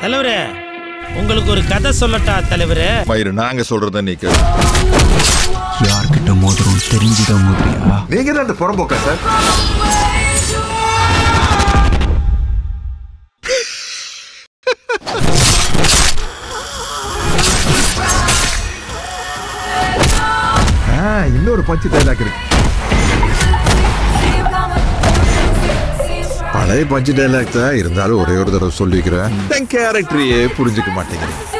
தலைவரே, உங்களுக்கு ஒரு கதை சொல்லட்டா தலைவரே? மயிறு, நாங்க சொல்றத நீங்க யார்கிட்ட மோதுறோம் தெரிஞ்சுதான் மோதுறியா? நீங்க தான் அந்த புறம்போக்கா சார்? இன்னொரு பஞ்சு டைலாக் இருக்கு. பழைய பஞ்சு டைலாக் தான் இருந்தாலும் ஒரே ஒரு தடவை சொல்லிக்கிறேன், கேரக்டரையே புரிஞ்சுக்க மாட்டேங்கிறேன்.